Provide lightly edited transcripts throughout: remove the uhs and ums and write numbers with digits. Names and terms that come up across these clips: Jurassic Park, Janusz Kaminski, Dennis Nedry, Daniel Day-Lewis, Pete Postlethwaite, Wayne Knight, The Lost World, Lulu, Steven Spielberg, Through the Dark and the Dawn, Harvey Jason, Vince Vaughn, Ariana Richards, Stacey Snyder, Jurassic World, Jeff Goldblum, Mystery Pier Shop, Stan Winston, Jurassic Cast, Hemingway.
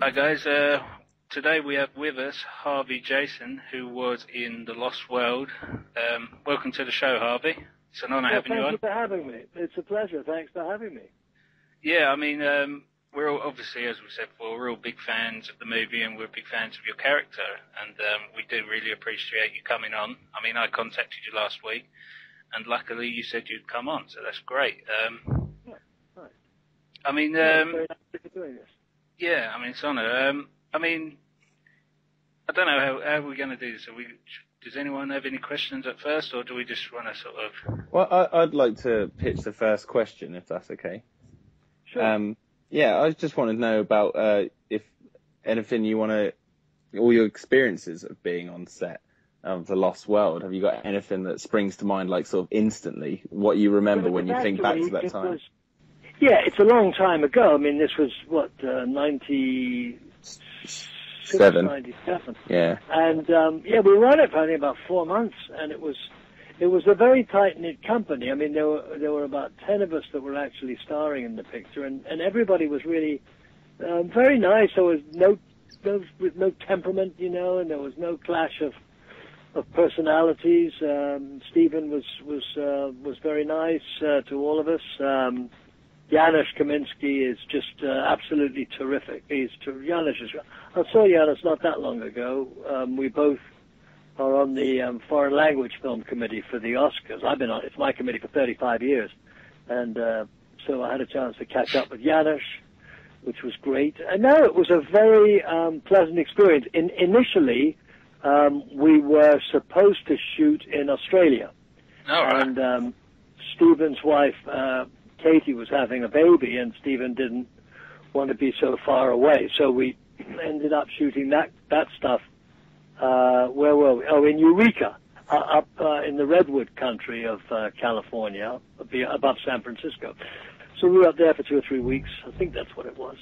Hi guys, today we have with us Harvey Jason, who was in The Lost World. Welcome to the show, Harvey. It's an honour having you on. Thank you for having me. It's a pleasure. Thanks for having me. Yeah, I mean, we're all, obviously, as we said before, we're all big fans of the movie and we're big fans of your character, and we do really appreciate you coming on. I mean, I contacted you last week, and luckily you said you'd come on, so that's great. Yeah, right. I mean, yeah, I mean, it's an honour. I mean, I don't know how we're going to do this. Does anyone have any questions at first, or do we just want to sort of... Well, I'd like to pitch the first question, if that's okay. Sure. Yeah, I just want to know about if anything you want to... all your experiences of being on set of The Lost World. Have you got anything that springs to mind, like, sort of instantly, what you remember when you think back to that time? Yeah, it's a long time ago. I mean, this was, what, 97. Yeah. And yeah, we were on it for I think about 4 months, and it was a very tight-knit company. I mean, there were about 10 of us that were actually starring in the picture, and everybody was really very nice. There was no temperament, you know, and there was no clash of personalities. Steven was very nice to all of us. Janusz Kaminski is just absolutely terrific. I saw Janusz not that long ago. We both are on the Foreign Language Film Committee for the Oscars. I've been on it's my committee for 35 years, and so I had a chance to catch up with Janusz, which was great. And no, it was a very pleasant experience. Initially, we were supposed to shoot in Australia, and Stephen's wife. Katie was having a baby, and Steven didn't want to be so far away, so we ended up shooting that stuff. Where were we? Oh, in Eureka, up in the Redwood country of California, above San Francisco. So we were up there for 2 or 3 weeks. I think that's what it was.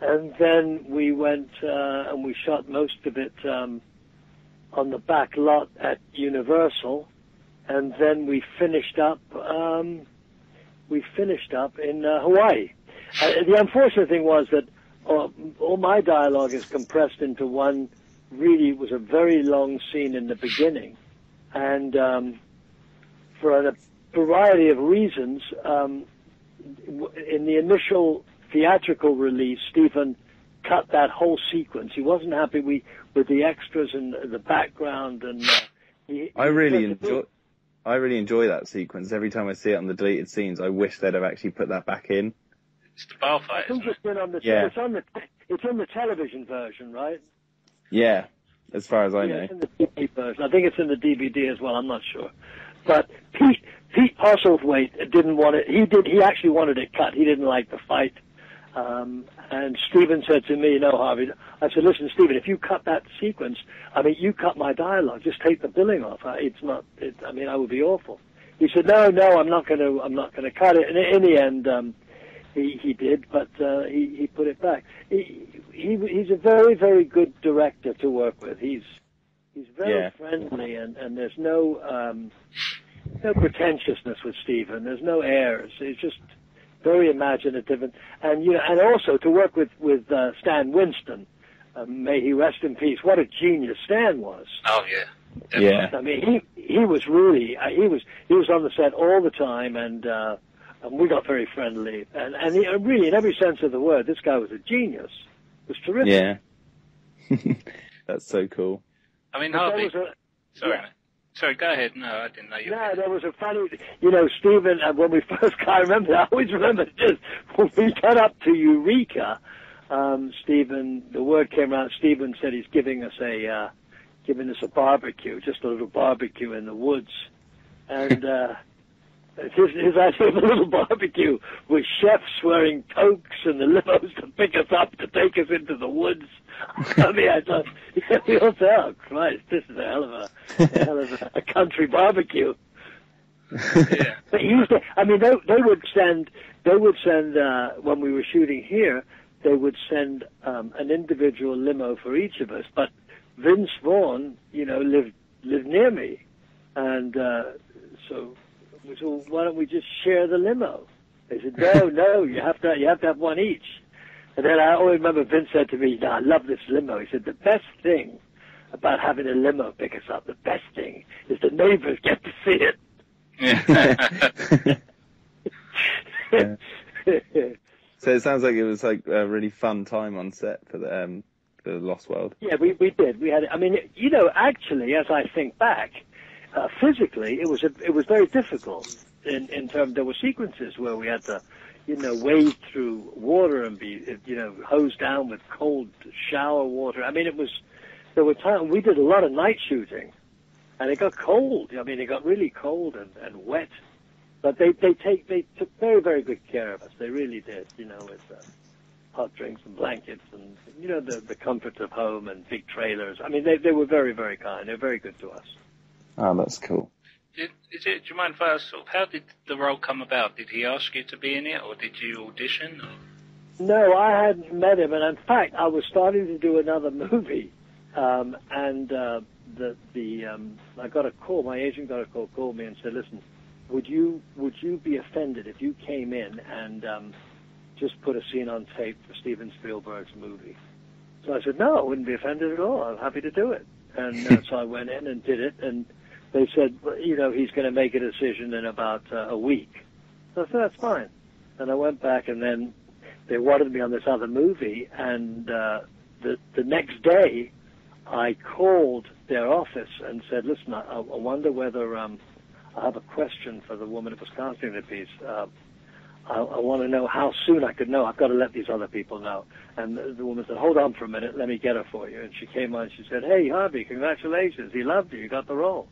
And then we went and we shot most of it on the back lot at Universal, and then we finished up... we finished up in Hawaii. The unfortunate thing was that all my dialogue is compressed into one. Really, it was a very long scene in the beginning, and for a variety of reasons, in the initial theatrical release, Stephen cut that whole sequence. He wasn't happy with the extras and the background, and I really enjoy that sequence. Every time I see it on the deleted scenes, I wish they'd have actually put that back in. It's the bar fight, isn't it? Yeah. It's on the television version, right? Yeah, as far as I know. It's in the DVD version. I think it's in the DVD as well. I'm not sure. But Pete Postlethwaite didn't want it. He actually wanted it cut. He didn't like the fight. And Steven said to me, "No, Harvey." I said, "Listen, Steven, if you cut that sequence, I mean, you cut my dialogue. Just take the billing off. I mean, I would be awful." He said, "No, I'm not going to cut it." And in the end, he did, but he put it back. He's a very, very good director to work with. He's very friendly, and there's no pretentiousness with Steven. There's no airs. It's just very imaginative, and you know, and also to work with Stan Winston, may he rest in peace. What a genius Stan was! Oh yeah, yeah. I mean, he was really he was on the set all the time, and we got very friendly, and he, really in every sense of the word, this guy was a genius. It was terrific. Yeah, that's so cool. I mean, Harvey. Sorry. Yeah. Sorry, go ahead. No, I didn't know you. No, there was a funny... You know, Stephen, when we first got... I always remember this. When we got up to Eureka, Stephen... The word came out. Stephen said he's giving us a barbecue, just a little barbecue in the woods. And his idea of a little barbecue was chefs wearing toques and the limos to pick us up, to take us into the woods. I mean, I thought, yeah, we all said, "Oh, Christ, this is a hell of a country barbecue." Yeah. But he used to, I mean, they would send when we were shooting here, they would send an individual limo for each of us. But Vince Vaughn, you know, lived near me, and so we said, "Well, why don't we just share the limo?" They said, "No, you have to have one each." And then I always remember Vince said to me, I love this limo. He said, the best thing about having a limo pick us up, the best thing is the neighbors get to see it. Yeah. So it sounds like it was like a really fun time on set for The Lost World. Yeah, we did. We had, I mean, you know, actually, as I think back, physically, it was very difficult in terms. There were sequences where we had to, you know, wade through water and be, you know, hosed down with cold shower water. I mean, it was, there were times we did a lot of night shooting, and it got cold. I mean, it got really cold and wet. But they took very, very good care of us. They really did, you know, with hot drinks and blankets and, you know, the comforts of home and big trailers. I mean, they were very, very kind. They were very good to us. Oh, that's cool. Do you mind if I ask, how did the role come about? Did he ask you to be in it, or did you audition? Or? No, I hadn't met him. And, in fact, I was starting to do another movie. I got a call. My agent got a call, called me and said, listen, would you be offended if you came in and just put a scene on tape for Steven Spielberg's movie? So I said, no, I wouldn't be offended at all. I'm happy to do it. And so I went in and did it. And they said, you know, he's going to make a decision in about a week. So I said, that's fine. And I went back, and then they wanted me on this other movie. And the next day, I called their office and said, listen, I wonder whether... I have a question for the woman who was casting the piece. I want to know how soon I could know. I've got to let these other people know. And the woman said, hold on for a minute. Let me get her for you. And she came on and she said, hey, Harvey, congratulations. He loved you. You got the role.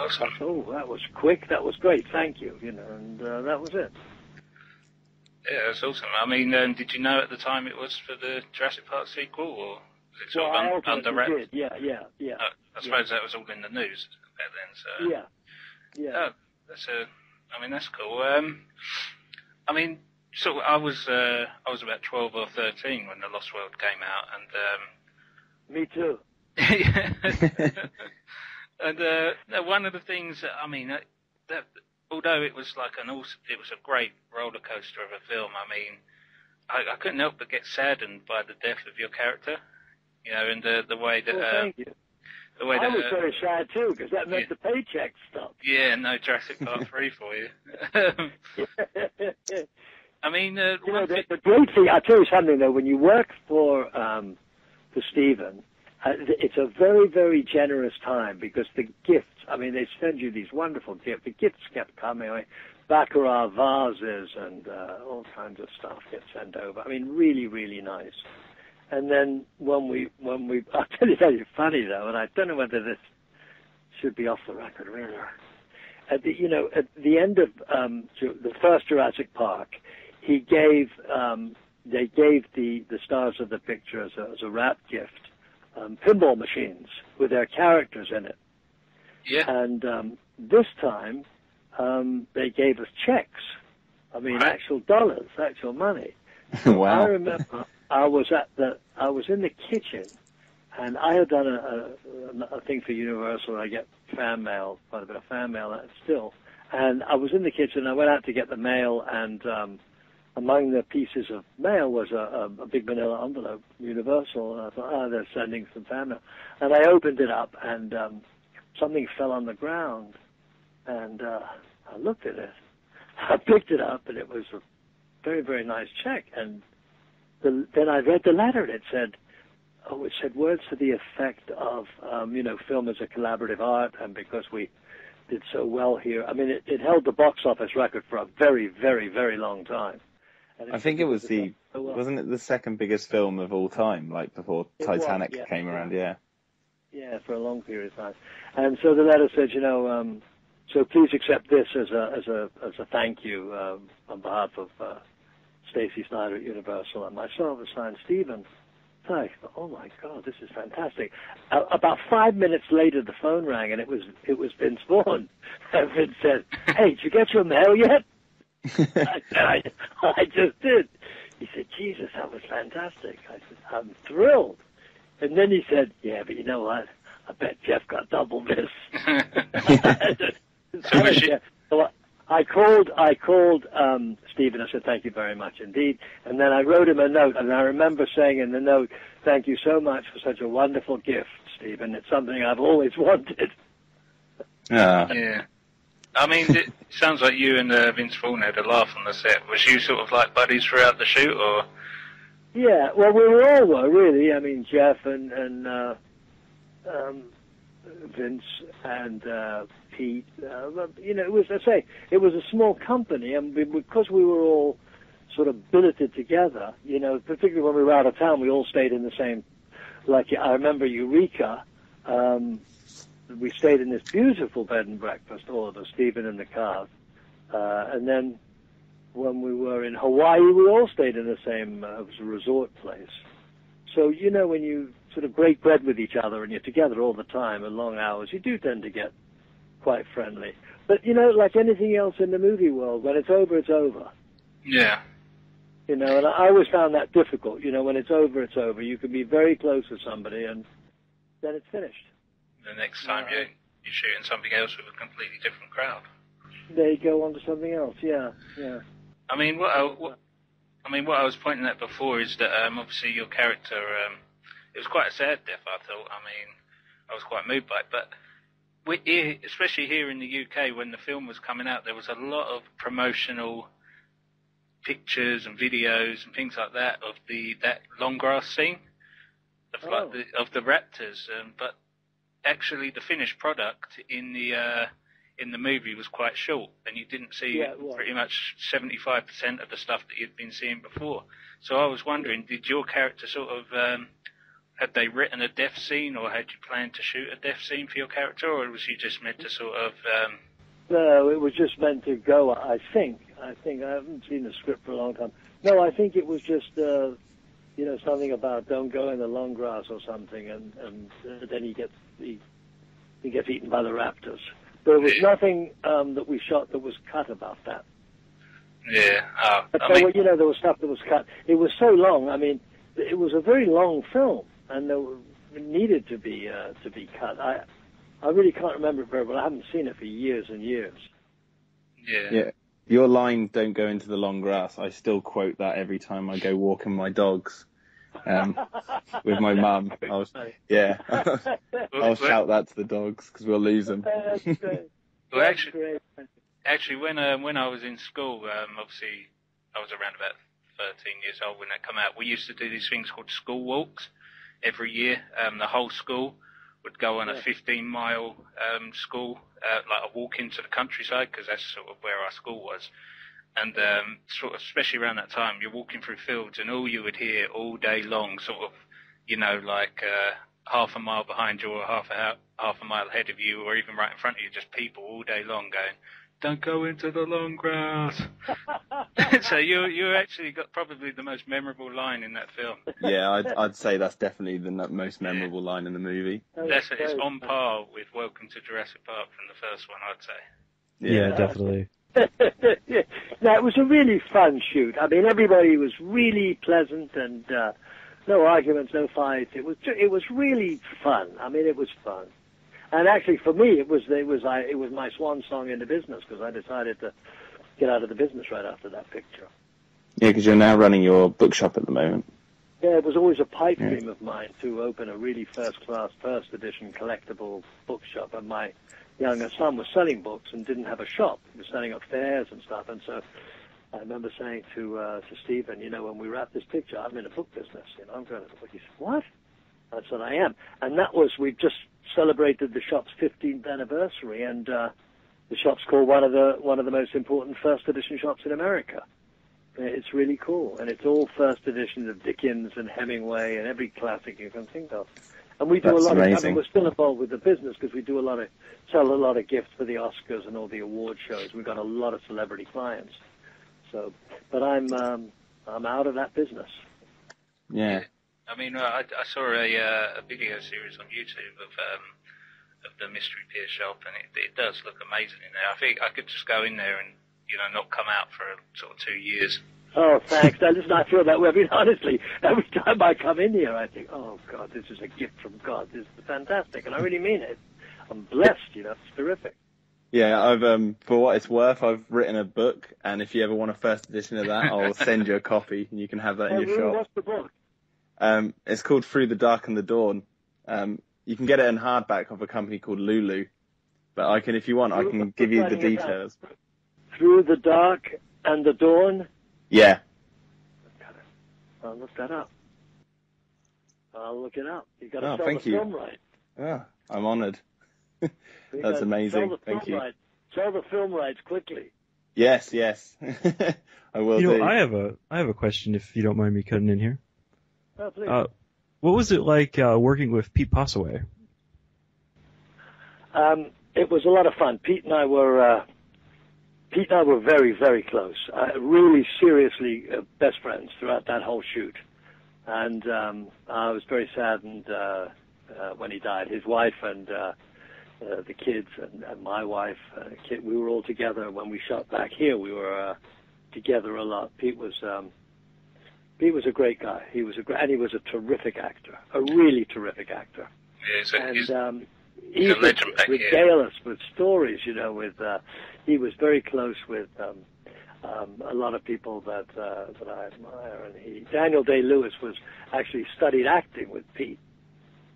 Awesome. I said, oh, that was quick. That was great. Thank you. You know, and that was it. Yeah, that's awesome. I mean, did you know at the time it was for the Jurassic Park sequel? Or was it sort of undirected? Yeah. I suppose that was all in the news back then. So. Yeah. Yeah, I mean, that's cool. I mean, so I was about 12 or 13 when The Lost World came out, and me too. And one of the things, I mean, that although it was like it was a great roller coaster of a film. I mean, I couldn't help but get saddened by the death of your character, you know, and the way that. Well, thank you. I was very shy too, because that meant the paycheck stopped. Yeah, no Jurassic Park 3 for you. I mean, you know, the great thing, I'll tell you something though, when you work for Steven, it's a very, very generous time, because the gifts, I mean, they send you these wonderful gifts. The gifts kept coming. I mean, baccarat vases and all kinds of stuff get sent over. I mean, really, really nice. And then when we, I'll tell you something funny though, and I don't know whether this should be off the record or not. At the end of the first Jurassic Park, he gave they gave the stars of the picture as a wrap gift pinball machines with their characters in it. Yeah. And this time they gave us checks. I mean, actual dollars, actual money. Wow. I remember. I was in the kitchen, and I had done a thing for Universal. I get fan mail, quite a bit of fan mail still. And I was in the kitchen. I went out to get the mail, and among the pieces of mail was a big manila envelope, Universal. And I thought, oh, they're sending some fan mail. And I opened it up, and something fell on the ground. And I looked at it. I picked it up, and it was a very, very nice check. And then I read the letter, and it said words to the effect of, you know, film is a collaborative art, and because we did so well here, I mean, it held the box office record for a very, very, very long time. And I think it was wasn't it the second biggest film of all time, like before Titanic came around, yeah. Yeah, for a long period of time. And so the letter said, you know, so please accept this as a thank you on behalf of Stacey Snyder at Universal and myself, and signed Steven. I thought, oh my God, this is fantastic. About 5 minutes later, the phone rang, and it was Vince Vaughn. And Vince said, "Hey, did you get your mail yet?" I just did. He said, "Jesus, that was fantastic." I said, "I'm thrilled." And then he said, "Yeah, but you know what? I bet Jeff got double this." So I called Steven. I said, thank you very much indeed. And then I wrote him a note, and I remember saying in the note, thank you so much for such a wonderful gift, Steven. It's something I've always wanted. Yeah. I mean, it sounds like you and Vince Vaughn had a laugh on the set. Was you sort of like buddies throughout the shoot, or...? Yeah, well, we all were, really. I mean, Jeff and Vince and Pete. You know, it was, as I say, it was a small company, and because we were all sort of billeted together, you know, particularly when we were out of town, we all stayed in the same... Like, I remember Eureka... we stayed in this beautiful bed and breakfast, all of us, Steven and the cars. And then when we were in Hawaii, we all stayed in the same resort place. So, you know, when you sort of break bread with each other and you're together all the time and long hours, you do tend to get quite friendly. But, you know, like anything else in the movie world, when it's over, it's over. Yeah. You know, and I always found that difficult. You know, when it's over, it's over. You can be very close with somebody and then it's finished. The next time you're shooting something else with a completely different crowd. They go on to something else, yeah. I mean, what I was pointing at before is that obviously your character, it was quite a sad death, I thought. I mean, I was quite moved by it. But we, especially here in the UK, when the film was coming out, there was a lot of promotional pictures and videos and things like that of that long grass scene of the raptors, but. Actually, the finished product in the movie was quite short, and you didn't see pretty much 75% of the stuff that you'd been seeing before. So I was wondering, did your character sort of had they written a death scene, or had you planned to shoot a death scene for your character, or was you just meant to sort of? No, it was just meant to go. I think I haven't seen the script for a long time. No, I think it was just. You know, something about don't go in the long grass or something, and then he gets eaten by the raptors. There was nothing that we shot that was cut about that. Yeah. You know, there was stuff that was cut. It was so long. I mean, it was a very long film, and it needed to be cut. I really can't remember it very well. I haven't seen it for years and years. Yeah. Yeah. Your line, don't go into the long grass, I still quote that every time I go walking my dogs with my mum. Yeah, I'll shout that to the dogs because we'll lose them. Well, actually, when I was in school, obviously I was around about 13 years old when that came out, we used to do these things called school walks every year. The whole school would go on a 15-mile like a walk into the countryside, because that's sort of where our school was. And sort of, especially around that time, you're walking through fields, and all you would hear all day long, sort of, you know, like half a mile behind you or half a mile ahead of you, or even right in front of you, just people all day long going, don't go into the long grass. So you actually got probably the most memorable line in that film. Yeah, I'd say that's definitely the most memorable line in the movie. It's on par with Welcome to Jurassic Park from the first one, I'd say. Yeah, definitely. It was a really fun shoot. I mean, everybody was really pleasant and no arguments, no fights. It was really fun. I mean, it was fun. And actually, for me, it was my swan song in the business, because I decided to get out of the business right after that picture. Yeah, because you're now running your bookshop at the moment. Yeah, it was always a pipe dream of mine to open a really first-class, first-edition collectible bookshop. And my younger son was selling books and didn't have a shop. He was selling upstairs and stuff. And so I remember saying to Stephen, you know, when we wrap this picture, I'm in a book business. You know, I'm going to the book. He said, what? I said, I am. And that was, we've just celebrated the shop's 15th anniversary, and the shop's called one of the most important first edition shops in America. It's really cool, and it's all first editions of Dickens and Hemingway and every classic you can think of. And we do a lot of, I mean, we're still involved with the business because we do sell a lot of gifts for the Oscars and all the award shows. We've got a lot of celebrity clients. So, but I'm out of that business. Yeah. I mean, I saw a video series on YouTube of the Mystery Pier Shop, and it does look amazing in there. I think I could just go in there and, you know, not come out for sort of 2 years. Oh, thanks. I feel that way. I mean, honestly, every time I come in here, I think, oh, God, this is a gift from God. This is fantastic, and I really mean it. I'm blessed, you know. It's terrific. Yeah, I've for what it's worth, I've written a book, and if you ever want a first edition of that, I'll send you a copy, and you can have that in your shop. What's the book? It's called Through the Dark and the Dawn. You can get it in hardback of a company called Lulu, but I can, if you want, I can give you the details. Through the Dark and the Dawn? Yeah. I'll look that up. I'll look it up. You've got to sell the film right. Oh, I'm honoured. That's amazing. Thank you. Sell the film rights quickly. Yes, yes. I will do. You know, I have a question, if you don't mind me cutting in here. Oh, please. What was it like working with Pete Postlethwaite? It was a lot of fun. Pete and I were very, very close. Really, seriously, best friends throughout that whole shoot. And I was very saddened when he died. His wife and the kids and my wife, we were all together. When we shot back here, we were together a lot. Pete was a great guy. He was a terrific actor, a really terrific actor. Yeah, he would regale us with stories, you know. He was very close with a lot of people that I admire, and Daniel Day-Lewis was actually studied acting with Pete,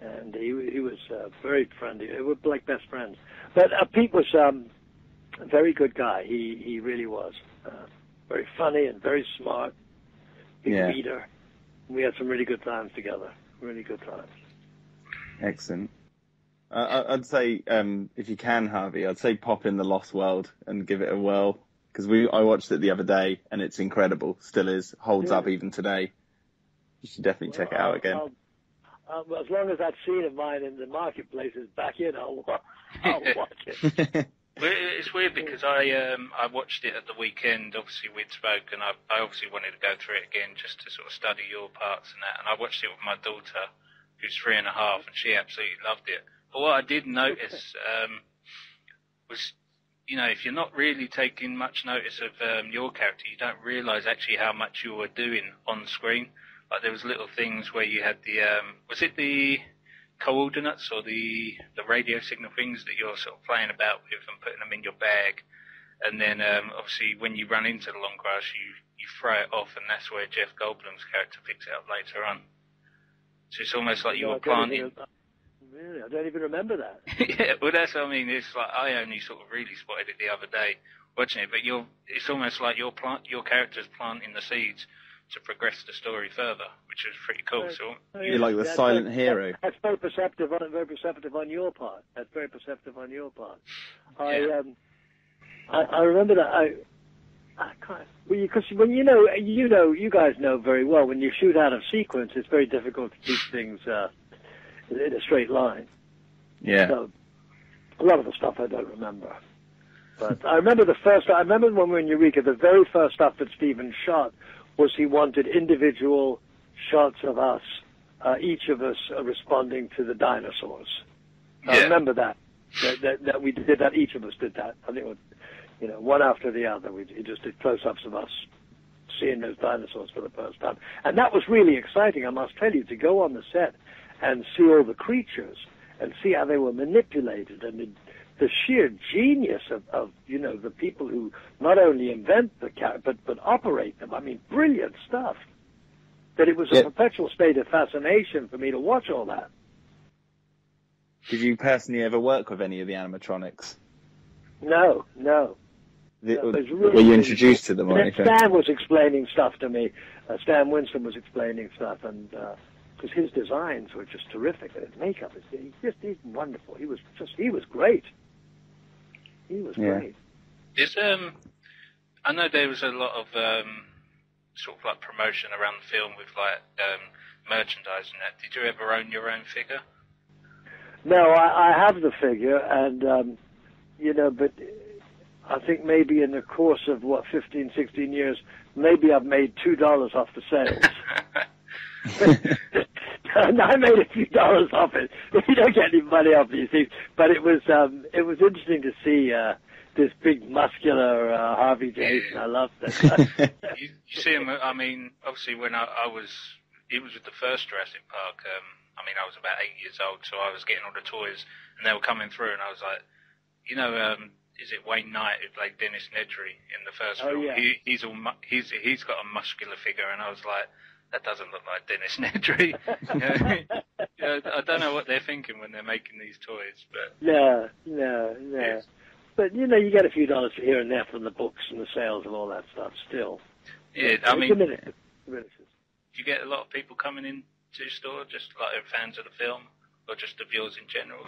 and he was very friendly. They were like best friends. But Pete was a very good guy. He really was very funny and very smart. Big reader. We had some really good times together. Really good times. Excellent. I'd say, if you can, Harvey, I'd say pop in The Lost World and give it a whirl, because I watched it the other day, and it's incredible. Still is. Holds up even today. You should definitely check it out again. As long as that scene of mine in the marketplace is back in, I'll watch it. It's weird because I watched it at the weekend. Obviously, we'd spoken. I obviously wanted to go through it again just to sort of study your parts and that, and I watched it with my daughter, who's 3.5, and she absolutely loved it. But what I did notice was, you know, if you're not really taking much notice of your character, you don't realise actually how much you were doing on screen. Like there was little things where you had the was it the coordinates or the radio signal things that you're sort of playing about with and putting them in your bag, and then obviously when you run into the long grass, you throw it off, and that's where Jeff Goldblum's character picks it up later on. So it's almost like you were planning. Really? I don't even remember that. Yeah, well, that's what I mean. It's like I only sort of really spotted it the other day watching it, but it's almost like your character's planting the seeds to progress the story further, which is pretty cool. So you're like the silent hero. That's very perceptive. Very perceptive on your part. That's very perceptive on your part. Yeah. I remember that. I can't. Because when you guys know very well, when you shoot out of sequence, it's very difficult to keep things in a straight line. Yeah. So a lot of the stuff I don't remember. But I remember when we were in Eureka, the very first stuff that Steven shot was he wanted individual shots of us, each of us responding to the dinosaurs. Yeah. I remember that we did that, each of us did that. I think it was, you know, one after the other, he just did close-ups of us seeing those dinosaurs for the first time. And that was really exciting, I must tell you, to go on the set and see all the creatures and see how they were manipulated, and the sheer genius of you know, the people who not only invent the character but operate them. I mean, brilliant stuff. But it was a perpetual state of fascination for me to watch all that. Did you personally ever work with any of the animatronics? No. Were you introduced to them or anything? Stan was explaining stuff to me. Stan Winston was explaining stuff, and because his designs were just terrific, and his makeup is he's wonderful. He was great. He was great. I know there was a lot of sort of like promotion around the film with like merchandise and that. Did you ever own your own figure? No, I have the figure, and you know, but I think maybe in the course of 15-16 years, maybe I've made $2 off the sales. And I made a few dollars off it. You don't get any money off these things, but it was interesting to see this big muscular Harvey Jason. I loved that. you see him. I mean, obviously when it was with the first Jurassic Park. I mean, I was about 8 years old, so I was getting all the toys, and they were coming through, and I was like, you know, is it Wayne Knight who played Dennis Nedry in the first film? Yeah. He's got a muscular figure, and I was like, that doesn't look like Dennis Nedry. I don't know what they're thinking when they're making these toys, but no. Yes. But you get a few dollars here and there from the books and the sales and all that stuff. Still, yeah, I mean, do you get a lot of people coming in to your store, just like fans of the film, or just the viewers in general?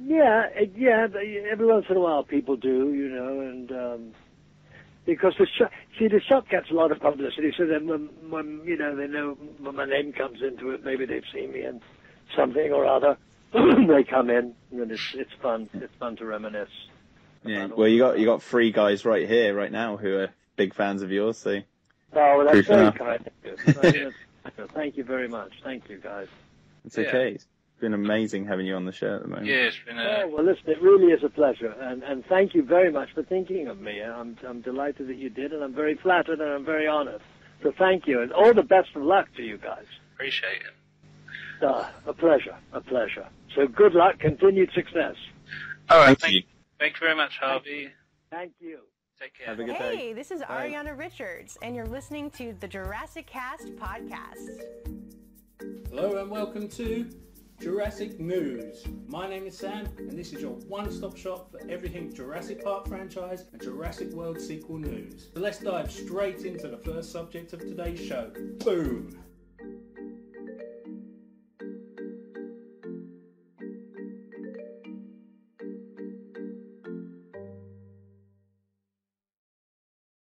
Yeah. Every once in a while, people do, and because the shop gets a lot of publicity. So then, when they know when my name comes into it, maybe they've seen me in something or other. They come in, and it's fun. It's fun to reminisce. Yeah. Well, you got three guys right here, right now, who are big fans of yours. So. Oh, well, that's very kind of you. Thank you very much. Thank you, guys. It's okay. It's been amazing having you on the show at the moment. Yeah, it's been. Oh, well, listen, it really is a pleasure, and thank you very much for thinking of me. I'm delighted that you did, and I'm very flattered, and I'm very honoured. So thank you, and all the best of luck to you guys. Appreciate it. A pleasure. So good luck, continued success. All right, thank you very much, Harvey. Thank you. Take care. Have a good day. Hey, this is Ariana Richards, and you're listening to the Jurassic Cast podcast. Hello, and welcome to Jurassic News. My name is Sam, and this is your one-stop shop for everything Jurassic Park franchise and Jurassic World sequel news. So let's dive straight into the first subject of today's show. Boom!